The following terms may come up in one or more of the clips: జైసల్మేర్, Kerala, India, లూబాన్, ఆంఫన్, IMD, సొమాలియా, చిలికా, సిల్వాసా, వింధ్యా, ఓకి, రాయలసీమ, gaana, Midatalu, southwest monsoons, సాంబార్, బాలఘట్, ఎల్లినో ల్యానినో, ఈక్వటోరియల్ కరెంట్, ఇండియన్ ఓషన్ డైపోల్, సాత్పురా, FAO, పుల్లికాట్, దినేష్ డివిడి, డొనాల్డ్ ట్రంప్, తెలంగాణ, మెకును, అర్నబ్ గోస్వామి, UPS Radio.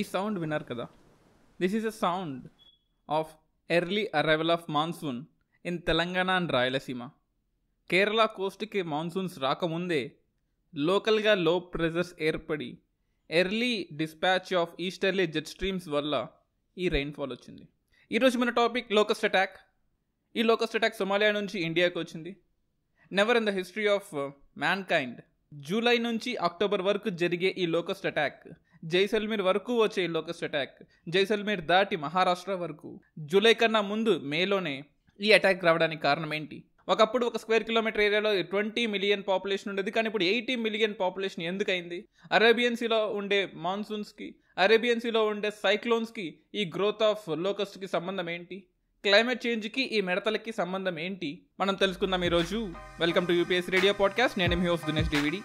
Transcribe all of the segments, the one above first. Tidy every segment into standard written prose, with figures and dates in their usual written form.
ee sound winner kada. This is a sound of early arrival of monsoon in Telangana and Rayalaseema. Kerala coast ki monsoons rakamunde local ga low pressures erpadi early dispatch of easterly jet streams valla ee rainfall ochindi. Ee roju mana topic locust attack. Ee locust attack Somalia nunchi India ki ochindi. Never in the history of mankind July నుంచి October వరకు జరిగే ఈ locust attack, జైసల్మేర్ వరకు వచ్చే ఈ locust attack, జైసల్మేర్ దాటి మహారాష్ట్ర వరకు July కన్నా ముందు మేలోనే ఈ అటాక్ రావడానికి కారణం ఏంటి? ఒకప్పుడు ఒక స్క్వేర్ కిలోమీటర్ ఏరియాలో 20 మిలియన్ పాపులేషన్ ఉండేది, కానీ ఇప్పుడు 80 మిలియన్ పాపులేషన్ ఎందుకైంది? అరేబియన్ సీలో ఉండే మాన్సూన్స్కి, అరేబియన్ సీలో ఉండే సైక్లోన్స్కి ఈ గ్రోత్ ఆఫ్ లోకస్ట్కి సంబంధం ఏంటి? క్లైమేట్ చేంజ్కి ఈ మిడతలకి సంబంధం ఏంటి? మనం తెలుసుకుందాం ఈరోజు. Welcome to UPS radio podcast. నేను మీ హోస్ట్ దినేష్ డివిడి.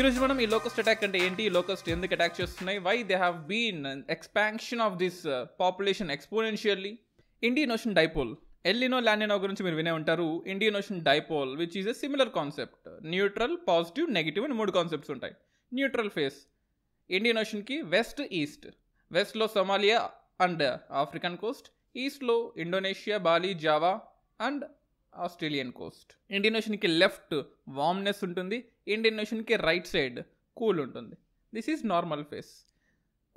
ఈరోజు మనం ఈ లోకస్ట్ అటాక్ అంటే ఏంటి, ఈ లోకస్ట్ ఎందుకు అటాక్ చేస్తున్నాయి, why they have been expansion of this population exponentially. ఇండియన్ ఓషన్ డైపోల్, ఎల్లినో ల్యానినో గురించి మీరు వినే ఉంటారు. ఇండియన్ ఓషన్ డైపోల్ which is a similar concept. Neutral, positive, negative అని మూడు కాన్సెప్ట్స్ ఉంటాయి. న్యూట్రల్ ఫేస్ ఇండియన్ ఓషన్కి వెస్ట్ ఈస్ట్. వెస్ట్లో సొమాలియా and African coast, ఈస్ట్లో Indonesia, Bali, Java and Australian coast. Indian ఓషన్కి లెఫ్ట్ వార్మ్నెస్ ఉంటుంది, ఇండియన్ ఓషన్కి right side cool ఉంటుంది. This is normal face.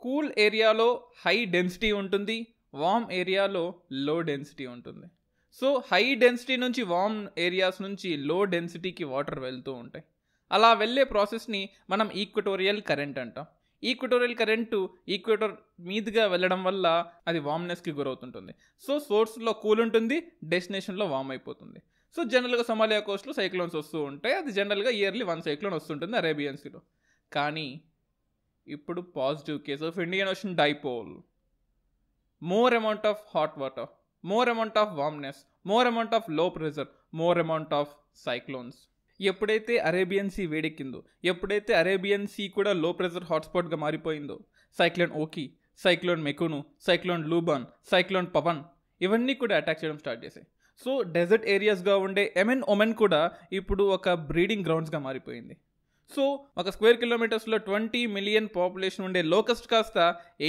Cool ఏరియాలో హై డెన్సిటీ ఉంటుంది, వార్మ్ ఏరియాలో లో డెన్సిటీ ఉంటుంది. సో హై డెన్సిటీ నుంచి వార్మ్ ఏరియాస్ నుంచి లో డెన్సిటీకి వాటర్ వెళ్తూ ఉంటాయి. అలా వెళ్ళే ప్రాసెస్ని మనం ఈక్వటోరియల్ కరెంట్ అంటాం. ఈక్వటోరియల్ కరెంటు ఈక్వేటర్ మీదుగా వెళ్ళడం వల్ల అది వామ్నెస్కి గురవుతుంటుంది. సో సోర్స్లో కూల్ ఉంటుంది, డెస్టినేషన్లో వామ్ అయిపోతుంది. సో జనరల్గా సొమాలియా కోస్ట్లో సైక్లోన్స్ వస్తూ ఉంటాయి. అది జనరల్గా ఇయర్లీ 1 సైక్లోన్ వస్తుంటుంది అరేబియన్ సీలో. కానీ ఇప్పుడు positive case of ఇండియన్ ఓషన్ డైపోల్, more amount of hot water, more amount of warmness, more amount of low pressure, more amount of cyclones. ఎప్పుడైతే అరేబియన్ సీ వేడెక్కిందో, ఎప్పుడైతే అరేబియన్ సీ కూడా low pressure హాట్స్పాట్గా మారిపోయిందో, cyclone ఓకి, cyclone మెకును, cyclone లూబాన్, cyclone Pawan ఇవన్నీ కూడా attack చేయడం start చేశాయి. సో డెజర్ట్ ఏరియాస్గా ఉండే ఎమెన్ ఒమెన్ కూడా ఇప్పుడు ఒక బ్రీడింగ్ గ్రౌండ్స్గా మారిపోయింది. సో ఒక స్క్వేర్ కిలోమీటర్స్లో 20 మిలియన్ పాపులేషన్ ఉండే లోకస్ట్ కాస్త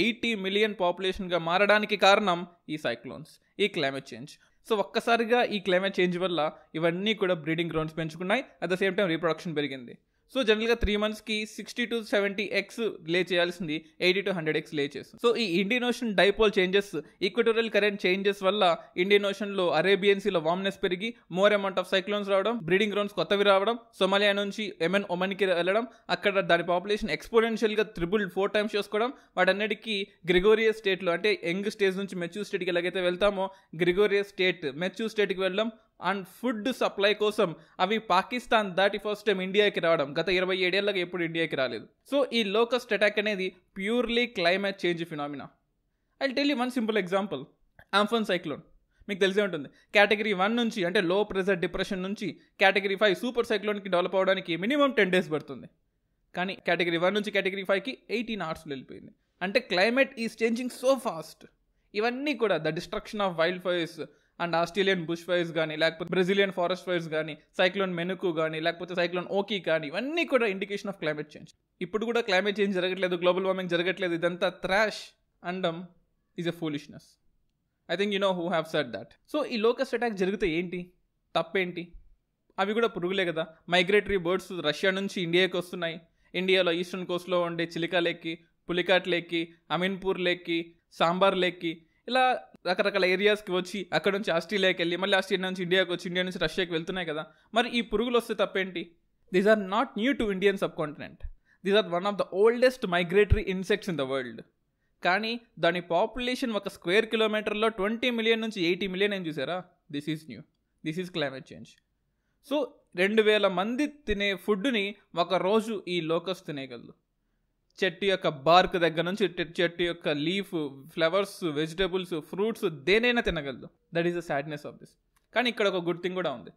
80 మిలియన్ పాపులేషన్గా మారడానికి కారణం ఈ సైక్లోన్స్, ఈ క్లైమేట్ చేంజ్. సో ఒక్కసారిగా ఈ క్లైమేట్ చేంజ్ వల్ల ఇవన్నీ కూడా బ్రీడింగ్ గ్రౌండ్స్ పెంచుకున్నాయి. At the same time reproduction పెరిగింది. సో జనరల్గా 3 మంత్స్కి 60 to 70 eggs లే చేయాల్సింది 80 to 100 eggs లే చేస్తుంది. సో ఈ ఇండియన్ ఓషన్ డైపోల్ changes, ఈక్వటోరియల్ కరెంట్ changes వల్ల ఇండియన్ ఓషన్లో అరేబియన్ సీలో వామ్నెస్ పెరిగి మోర్ అమౌంట్ ఆఫ్ సైక్లోన్స్ రావడం, బ్రీడింగ్ గ్రౌండ్స్ కొత్తవి రావడం, సొమాలియా నుంచి ఎమెన్ ఒమన్కి వెళ్ళడం, అక్కడ దాని పాపులేషన్ ఎక్స్పోనెన్షియల్గా 4 times చేసుకోవడం, వాటన్నిటికీ గ్రిగోరియస్ స్టేట్లో, అంటే యంగ్ స్టేజ్ నుంచి మెచ్యూర్ స్టేట్కి ఎలాగైతే వెళ్తామో గ్రిగోరియస్ స్టేట్ మెచ్యూర్ స్టేట్కి వెళ్ళడం, అండ్ ఫుడ్ సప్లై కోసం అవి పాకిస్తాన్ దాటి ఫస్ట్ టైం ఇండియాకి రావడం. గత 27 ఏళ్లగా ఎప్పుడు ఇండియాకి రాలేదు. సో ఈ లోకస్ట్ అటాక్ అనేది purely climate change phenomena. I tell you 1 simple example. ఆంఫన్ cyclone మీకు తెలిసే ఉంటుంది. కేటగిరీ 1 నుంచి, అంటే లో ప్రెజర్ డిప్రెషన్ నుంచి కేటగిరీ 5 సూపర్ సైక్లోన్కి డెవలప్ అవడానికి మినిమం 10 days పడుతుంది. కానీ కేటగిరీ 1 నుంచి కేటగిరీ 5కి 18 hours వెళ్ళిపోయింది. అంటే climate is changing so fast. ఇవన్నీ కూడా the destruction of wild fires and Australian bush fires కానీ, లేకపోతే బ్రెజిలియన్ ఫారెస్ట్ ఫైర్స్ కానీ, సైక్లోన్ మెనుకు కానీ, లేకపోతే సైక్లోన్ ఓకి కానీ ఇవన్నీ కూడా ఇండికేషన్ ఆఫ్ క్లైమేట్ చేంజ్. ఇప్పుడు కూడా క్లైమేట్ చేంజ్ జరగట్లేదు, గ్లోబల్ వార్మింగ్ జరగట్లేదు, ఇదంతా థ్రాష్ అండం is a foolishness. I think you know who have said that. So ఈ లోకస్ట్ అటాక్ జరిగితే ఏంటి, తప్పేంటి? అవి కూడా పురుగులే కదా. మైగ్రేటరీ బర్డ్స్ రష్యా నుంచి ఇండియాకి వస్తున్నాయి. ఇండియాలో ఈస్టర్న్ కోస్ట్లో ఉండే చిలికా లేక్కి, పుల్లికాట్ లేక్కి, అమీన్పూర్ లేక్కి, సాంబార్ లేక్కి ఇలా రకరకాల ఏరియాస్కి వచ్చి అక్కడ నుంచి ఆస్ట్రేలియాకి వెళ్ళి మళ్ళీ ఆస్ట్రేలియా నుంచి ఇండియాకి వచ్చి ఇండియా నుంచి రష్యాకి వెళ్తున్నాయి కదా. మరి ఈ పురుగులు వస్తే తప్పేంటి? These are not new to Indian subcontinent. These are one of the oldest migratory insects in the world. కానీ దాని పాపులేషన్ ఒక స్క్వేర్ కిలోమీటర్లో 20 మిలియన్ నుంచి 80 మిలియన్ ఏం చూసారా? This is new, this is climate change. So 2,000 మంది తినే ఫుడ్ని ఒకరోజు ఈ లోకస్ తినేయగలదు. చెట్టు యొక్క బార్క్ దగ్గర నుంచి చెట్టు యొక్క లీఫ్, ఫ్లవర్స్, వెజిటబుల్స్, ఫ్రూట్స్ దేనైనా తినగలదు. That is the sadness of this. కానీ ఇక్కడ ఒక గుడ్ థింగ్ కూడా ఉంది.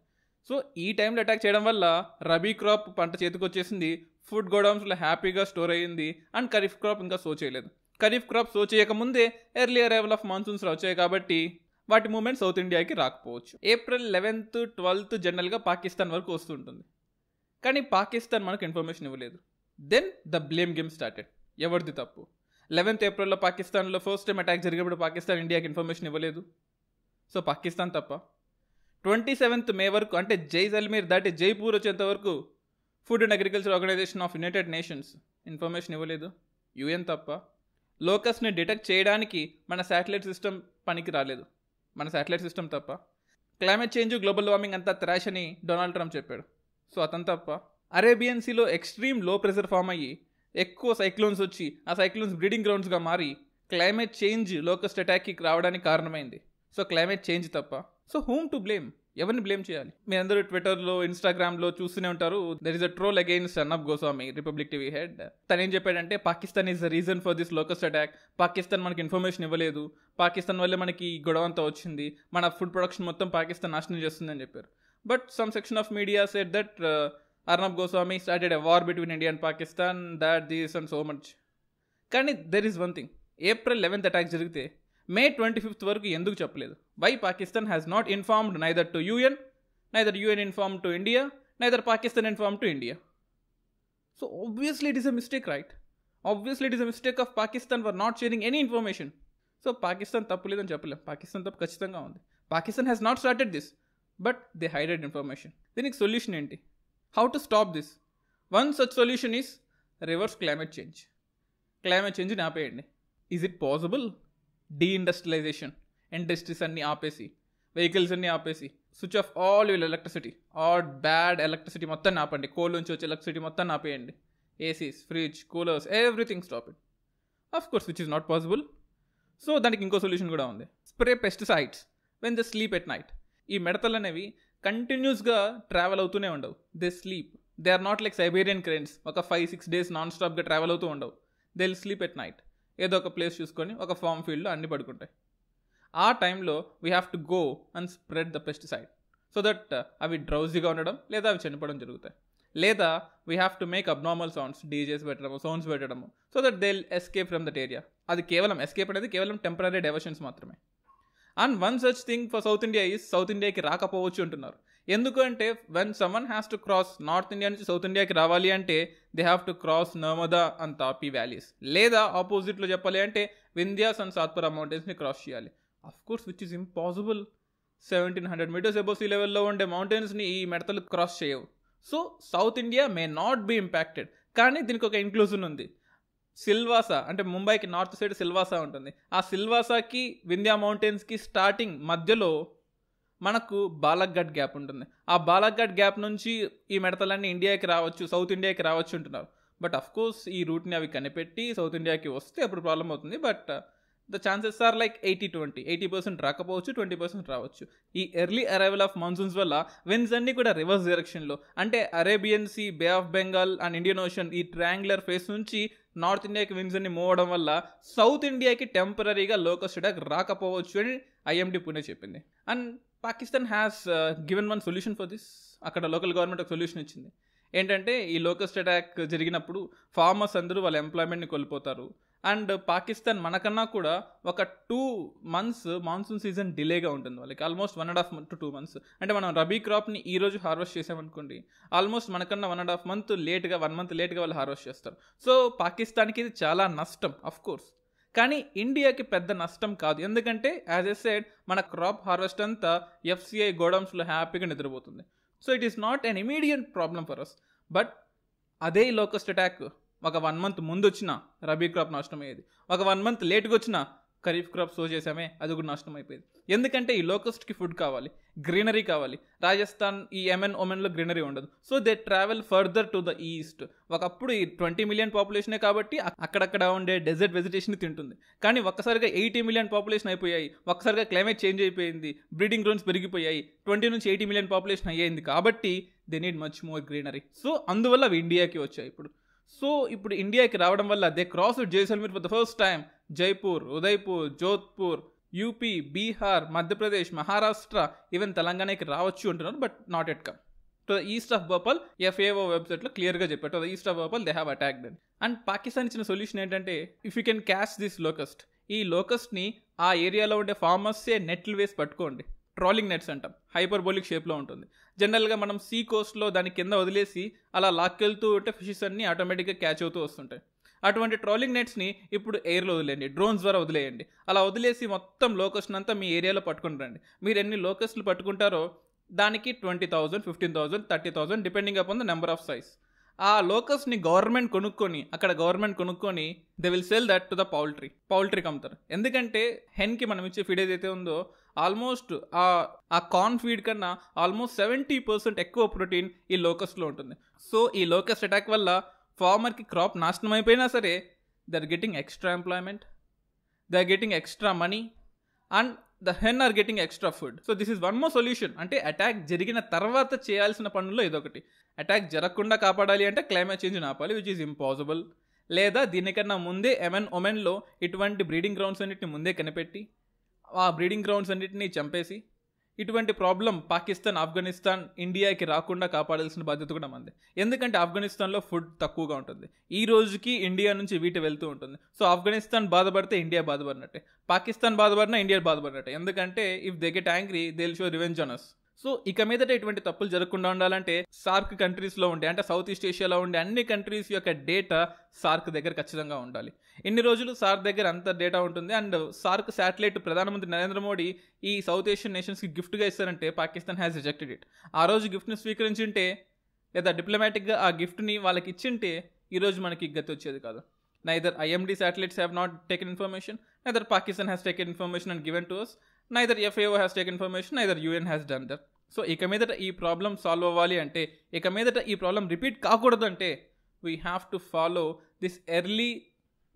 సో ఈ టైంలో అటాక్ చేయడం వల్ల రబీ క్రాప్ పంట చేతికి వచ్చేసింది, ఫుడ్ గోడౌన్స్లో హ్యాపీగా స్టోర్ అయ్యింది. అండ్ ఖరీఫ్ క్రాప్ ఇంకా సో చేయలేదు. ఖరీఫ్ క్రాప్ సో చేయకముందే ఎర్లీ అరైవల్ ఆఫ్ మాన్సూన్స్ వచ్చాయి కాబట్టి వాటి మూమెంట్ సౌత్ ఇండియాకి రాకపోవచ్చు. ఏప్రిల్ 11th 12th జనరల్గా పాకిస్తాన్ వరకు వస్తుంటుంది, కానీ పాకిస్తాన్ మనకు ఇన్ఫర్మేషన్ ఇవ్వలేదు. Then the blame game started. ఎవరిది తప్పు? 11th ఏప్రిల్లో పాకిస్తాన్లో ఫస్ట్ టైం అటాక్ జరిగినప్పుడు పాకిస్తాన్ ఇండియాకి ఇన్ఫర్మేషన్ ఇవ్వలేదు, సో పాకిస్తాన్ తప్ప. 27th మే వరకు, అంటే జైసల్మీర్ దాటి జైపూర్ వచ్చేంత వరకు food and agriculture organization of united nations information ఇవ్వలేదు, యుఎన్ తప్ప. లోకస్ని డిటెక్ట్ చేయడానికి మన శాటిలైట్ సిస్టమ్ పనికి రాలేదు, మన శాటిలైట్ సిస్టమ్ తప్ప. క్లైమేట్ చేంజ్, గ్లోబల్ వార్మింగ్ అంతా త్రాష్ అని డొనాల్డ్ ట్రంప్ చెప్పాడు, సో అతను తప్ప. అరేబియన్ సీలో ఎక్స్ట్రీమ్ లో ప్రెషర్ ఫామ్ అయ్యి ఎక్కువ సైక్లోన్స్ వచ్చి ఆ సైక్లోన్స్ బ్రీడింగ్ గ్రౌండ్స్గా మారి క్లైమేట్ చేంజ్ లోకస్ట్ అటాక్కి రావడానికి కారణమైంది, సో క్లైమేట్ చేంజ్ తప్ప. So whom to blame? ఎవరిని బ్లేమ్ చేయాలి? మీ అందరూ ట్విట్టర్లో ఇన్స్టాగ్రామ్లో చూస్తూనే ఉంటారు, there is a troll against అర్నబ్ గోస్వామి, Republic TV head. తను ఏం చెప్పాడంటే Pakistan is the reason for this locust attack, Pakistan మనకి ఇన్ఫర్మేషన్ ఇవ్వలేదు, పాకిస్తాన్ వల్లే మనకి గొడవ అంతా వచ్చింది, మన ఫుడ్ ప్రొడక్షన్ మొత్తం పాకిస్తాన్ నాశనం చేస్తుందని చెప్పారు. But some section of media said that అర్నబ్ గోస్వామి started a war between India and Pakistan, that this and so much. కానీ there is one thing, April 11th attack జరిగితే May 25th వరకు ఎందుకు చెప్పలేదు? Why Pakistan has not informed neither to UN, neither UN inform to India, neither Pakistan inform to India. So obviously it is a mistake, right? Obviously it is a mistake of Pakistan for not sharing any information. So Pakistan తప్పు లేదని చెప్పలేం, పాకిస్తాన్ తప్పు ఖచ్చితంగా ఉంది. Pakistan has not started this, but they hided information. దీనికి solution ఏంటి? How to stop this? One such solution is reverse climate change. Climate చేంజ్ని ఆపేయండి. Is it possible? Deindustrialization, industries అన్నీ ఆపేసి, వెహికల్స్ అన్నీ ఆపేసి, switch off all your electricity, all bad electricity మొత్తాన్ని ఆపండి, కోల్ నుంచి వచ్చే ఎలక్ట్రిసిటీ మొత్తాన్ని ఆపేయండి, ACs, fridge, coolers, everything stop it. Of course which is not possible. So దానికి ఇంకో సొల్యూషన్ కూడా ఉంది, spray pesticides when the sleep at night. ఈ మిడతలు అనేవి కంటిన్యూస్గా ట్రావెల్ అవుతూనే ఉండవు, they sleep, they are not like Siberian cranes ఒక 5-6 days నాన్ స్టాప్గా ట్రావెల్ అవుతూ ఉండవు, they will sleep at night. ఏదో ఒక ప్లేస్ చూసుకొని ఒక ఫామ్ ఫీల్డ్లో అన్ని పడుకుంటాయి. ఆ టైంలో we have to go and spread the pesticide so that అవి డ్రౌజీగా ఉండడం లేదా అవి చనిపోవడం జరుగుతాయి. లేదా we have to make abnormal sounds, DJs పెట్టడము, సౌండ్స్ పెట్టడము, so that they escape from that area. అది కేవలం ఎస్కేప్ అనేది కేవలం టెంపరీ డైవర్షన్స్ మాత్రమే. And one such thing for south India is south ఇండియాకి రాకపోవచ్చు అంటున్నారు. ఎందుకంటే when someone has to cross north India నుంచి సౌత్ ఇండియాకి రావాలి అంటే they have to cross Narmada and Tapi valleys, లేదా ఆపోజిట్లో చెప్పాలి అంటే వింధ్యాస్ అండ్ సాత్పురా మౌంటైన్స్ని క్రాస్ చేయాలి. Of course which is impossible. 1700 meters above sea లెవెల్లో ఉండే మౌంటైన్స్ని ఈ మెడతలు క్రాస్ చేయవు. So south India may not be impacted. కానీ దీనికి ఒక ఇంక్లూజన్ ఉంది, సిల్వాసా, అంటే ముంబైకి నార్త్ సైడ్ సిల్వాసా ఉంటుంది, ఆ సిల్వాసాకి వింధ్యా మౌంటైన్స్కి స్టార్టింగ్ మధ్యలో మనకు బాలఘట్ గ్యాప్ ఉంటుంది. ఆ బాలఘట్ గ్యాప్ నుంచి ఈ మిడతలన్నీ ఇండియాకి రావచ్చు, సౌత్ ఇండియాకి రావచ్చు అంటున్నారు. బట్ అఫ్కోర్స్ ఈ రూట్ని అవి కనిపెట్టి సౌత్ ఇండియాకి వస్తే అప్పుడు ప్రాబ్లం అవుతుంది. But the chances are like 80-20, 80% రాకపోవచ్చు, 20% రావచ్చు. ఈ ఎర్లీ అరైవల్ ఆఫ్ మాన్సూన్స్ వల్ల విన్స్ అన్నీ కూడా రివర్స్ డైరెక్షన్లో, అంటే Arabian sea, bay of Bengal and Indian ocean ఈ ట్రయాంగులర్ ఫేస్ నుంచి నార్త్ ఇండియాకి విన్స్ అన్ని మూవ్ అవడం వల్ల సౌత్ ఇండియాకి టెంపరీగా లోకస్ట్ అటాక్ రాకపోవచ్చు అని ఐఎండి పూణే చెప్పింది. And Pakistan has given one solution for this. అక్కడ లోకల్ గవర్నమెంట్ ఒక సొల్యూషన్ ఇచ్చింది, ఏంటంటే ఈ లోకస్ట్ అటాక్ జరిగినప్పుడు ఫార్మర్స్ అందరూ వాళ్ళ ఎంప్లాయ్మెంట్ని కోల్పోతారు, అండ్ పాకిస్తాన్ మనకన్నా కూడా ఒక 2 months మాన్సూన్ సీజన్ డిలేగా ఉంటుంది వాళ్ళకి, ఆల్మోస్ట్ 1.5 to 2 months. అంటే మనం రబీ క్రాప్ని ఈరోజు హార్వెస్ట్ చేసామనుకోండి, ఆల్మోస్ట్ మనకన్నా 1.5 month లేట్గా, 1 month లేట్గా వాళ్ళు హార్వెస్ట్ చేస్తారు. సో పాకిస్తాన్కి ఇది చాలా నష్టం అఫ్కోర్స్, కానీ ఇండియాకి పెద్ద నష్టం కాదు. ఎందుకంటే యాజ్ ఎ సైడ్ మన క్రాప్ హార్వెస్ట్ అంతా ఎఫ్సిఐ గోడౌన్స్లో హ్యాపీగా నిద్రపోతుంది. So it is not an immediate problem for us. But అదే లోకస్ట్ అటాక్ ఒక 1 month ముందు వచ్చిన రబీ క్రాప్ నష్టం అయ్యేది, ఒక 1 month లేట్గా వచ్చిన ఖరీఫ్ క్రాప్ సో చేసామే అది కూడా నష్టం అయిపోయింది. ఎందుకంటే ఈ లోకస్ట్కి ఫుడ్ కావాలి, గ్రీనరీ కావాలి. రాజస్థాన్, ఈ యెమెన్, ఒమెన్లో గ్రీనరీ ఉండదు, so they travel further to the east. ఒకప్పుడు ఈ 20 million పాపులేషనే కాబట్టి అక్కడక్కడ ఉండే డెజర్ట్ వెజిటేషన్ తింటుంది, కానీ ఒక్కసారిగా 80 million పాపులేషన్ అయిపోయాయి, ఒక్కసారిగా క్లైమేట్ చేంజ్ అయిపోయింది, బ్రీడింగ్ గ్రౌండ్స్ పెరిగిపోయాయి, 20 to 80 million పాపులేషన్ అయ్యింది కాబట్టి they need much more greenery. So అందువల్ల అవి ఇండియాకి వచ్చాయి ఇప్పుడు. సో ఇప్పుడు ఇండియాకి రావడం వల్ల they cross Jaisalmer for the first time, Jaipur, Udaipur, Jodhpur, UP, Bihar, Madhya Pradesh, Maharashtra, even తెలంగాణకి రావచ్చు అంటున్నారు, but not at come to the east of Bhopal. FAO వెబ్సైట్లో క్లియర్గా చెప్పారు, to the east of Bhopal they have attacked అని. అండ్ పాకిస్తాన్ ఇచ్చిన సొల్యూషన్ ఏంటంటే, if you can catch this locust, ఈ లోకస్ట్ని ఆ ఏరియాలో ఉండే ఫార్మర్సే నెట్లు వేసి పట్టుకోండి. ట్రాలింగ్ నెట్స్ అంటాం, హైపర్బోలిక్ షేప్లో ఉంటుంది. జనరల్గా మనం సీ కోస్ట్లో దాని కింద వదిలేసి అలా లాక్కెళ్తూ ఉంటే ఫిషెస్ అన్నీ ఆటోమేటిక్గా క్యాచ్ అవుతూ వస్తుంటాయి. అటువంటి ట్రాలింగ్ నెట్స్ని ఇప్పుడు ఎయిర్లో వదిలేయండి, డ్రోన్స్ ద్వారా వదిలేయండి. అలా వదిలేసి మొత్తం లోకస్ట్ని అంతా మీ ఏరియాలో పట్టుకుని రండి. మీరు ఎన్ని లోకస్ట్లు పట్టుకుంటారో దానికి 20,000, 15,000, 30,000 depending upon the number of size. ఆ లోకస్ట్ని గవర్నమెంట్ కొనుక్కొని they will sell that to the poultry అమ్ముతారు. ఎందుకంటే హెన్కి మనం ఇచ్చే ఫీడ్ ఏదైతే ఉందో ఆల్మోస్ట్ ఆ కార్న్ ఫీడ్ కన్నా ఆల్మోస్ట్ 70% ఎక్కువ ప్రోటీన్ ఈ లోకస్ట్లో ఉంటుంది. సో ఈ లోకస్ట్ అటాక్ వల్ల ఫార్మర్కి క్రాప్ నాశనం అయిపోయినా సరే they are getting extra employment, they are getting extra money, and the hen are getting extra food. So this is one more solution. అంటే అటాక్ జరిగిన తర్వాత చేయాల్సిన పనుల్లో ఇదొకటి. అటాక్ జరగకుండా కాపాడాలి అంటే క్లైమేట్ చేంజ్ని ఆపాలి, విచ్ ఈజ్ ఇంపాసిబుల్. లేదా దీనికన్నా ముందే ఒమెన్లో ఇటువంటి బ్రీడింగ్ గ్రౌండ్స్ అన్నింటిని ముందే కనిపెట్టి ఆ బ్రీడింగ్ గ్రౌండ్స్ అన్నింటినీ చంపేసి ఇటువంటి ప్రాబ్లం పాకిస్తాన్, ఆఫ్ఘనిస్తాన్, ఇండియాకి రాకుండా కాపాడాల్సిన బాధ్యత కూడా మనది. ఎందుకంటే ఆఫ్ఘనిస్తాన్లో ఫుడ్ తక్కువగా ఉంటుంది, ఈ రోజుకి ఇండియా నుంచి వీటి వెళ్తూ ఉంటుంది. సో ఆఫ్ఘనిస్తాన్ బాధపడితే ఇండియా బాధపడినట్టే, పాకిస్తాన్ బాధపడినా ఇండియా బాధపడినట్టే. ఎందుకంటే if they get angry they will show revenge on us. So ఇక మీదట ఇటువంటి తప్పులు జరగకుండా ఉండాలంటే సార్క్ కంట్రీస్లో ఉండే, అంటే సౌత్ ఈస్ట్ ఏషియాలో ఉండే అన్ని కంట్రీస్ యొక్క డేటా సార్క్ దగ్గర ఖచ్చితంగా ఉండాలి. ఇన్ని రోజులు సార్క్ దగ్గర అంత డేటా ఉంటుంది. అండ్ సార్క్ శాటిలైట్ ప్రధానమంత్రి నరేంద్ర మోడీ ఈ సౌత్ ఏషియన్ నేషన్స్కి గిఫ్ట్గా ఇస్తారంటే పాకిస్తాన్ హ్యాస్ రిజెక్టెడ్ ఇట్. ఆ రోజు గిఫ్ట్ని స్వీకరించింటే లేదా డిప్లొమాటిక్గా ఆ గిఫ్ట్ని వాళ్ళకి ఇచ్చింటే ఈరోజు మనకి గతి వచ్చేది కాదు. Neither IMD satellites have not taken information, neither Pakistan has taken information and given to us, neither FAO has taken information, neither UN has done that. So ఇక మీదట ఈ ప్రాబ్లం సాల్వ్ అవ్వాలి అంటే, ఇక మీదట ఈ ప్రాబ్లం రిపీట్ కాకూడదు అంటే we have to follow this early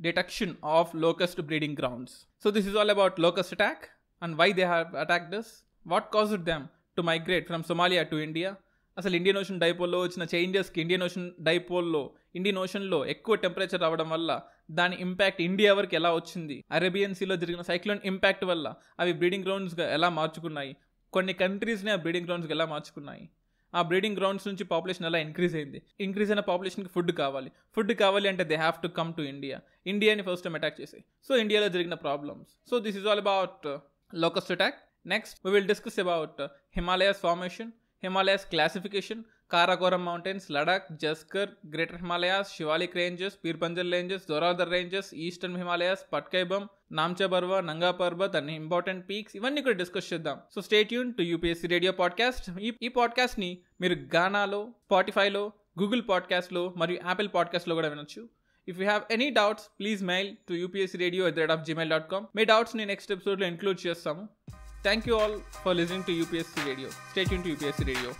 detection of locust breeding grounds. So this is all about locust attack and why they have attack this, what caused them to migrate from సొమాలియా to India. అసలు Indian ocean డైపోల్లో వచ్చిన చేంజెస్కి, Indian ఓషన్లో ఎక్కువ temperature రావడం వల్ల దాని impact India వరకు ఎలా వచ్చింది, అరేబియన్ సీలో జరిగిన సైక్లోన్ ఇంపాక్ట్ వల్ల అవి బ్రీడింగ్ గ్రౌండ్స్గా ఎలా మార్చుకున్నాయి, కొన్ని కంట్రీస్ని ఆ బ్రీడింగ్ గ్రౌండ్స్కి ఎలా మార్చుకున్నాయి, ఆ బ్రీడింగ్ గ్రౌండ్స్ నుంచి పాపులేషన్ ఎలా ఇంక్రీజ్ అయింది, ఇంక్రీజ్ అయిన పాపులేషన్కి ఫుడ్ కావాలి అంటే they have to come to India, ఇండియాని ఫస్ట్ టైం అటాక్ చేసాయి. సో ఇండియాలో జరిగిన problems. So this is all about locust attack. Next we will discuss about Himalayas formation, Himalayas classification, Karakoram mountains, Ladakh, Zanskar, greater Himalayas, Shivalik ranges, Pir Panjal ranges, Dhauladhar ranges, eastern Himalayas, Patkai Bum, Namcha Barwa, Nanga Parbat అన్ని important peaks, ఇవన్నీ కూడా discuss చేద్దాం. So stay tune to UPS radio podcast. ఈ పాడ్కాస్ట్ని మీరు గానాలో, స్పాటిఫైలో, Google పాడ్కాస్ట్లో మరియు Apple పాడ్కాస్ట్లో కూడా వినొచ్చు. If you have any doubts, please mail to upsradio@gmail.com. మీ డౌట్స్ని నెక్స్ట్ ఎపిసోడ్లో ఇంక్లూడ్ చేస్తాము. Thank you all for listening to UPS Radio. Stay tuned to UPS Radio.